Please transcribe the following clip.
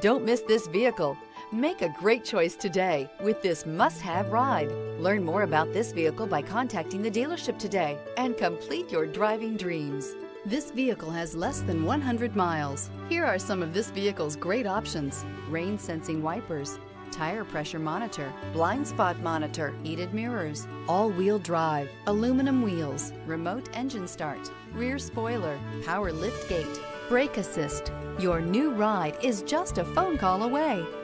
Don't miss this vehicle. Make a great choice today with this must-have ride. Learn more about this vehicle by contacting the dealership today and complete your driving dreams. This vehicle has less than 100 miles. Here are some of this vehicle's great options: rain sensing wipers, tire pressure monitor, blind spot monitor, heated mirrors, all-wheel drive, aluminum wheels, remote engine start, rear spoiler, power liftgate, brake assist. Your new ride is just a phone call away.